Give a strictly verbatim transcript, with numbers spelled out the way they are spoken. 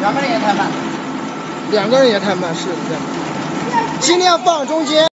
两个人也太慢，两个人也太慢，是这样。尽量放中间。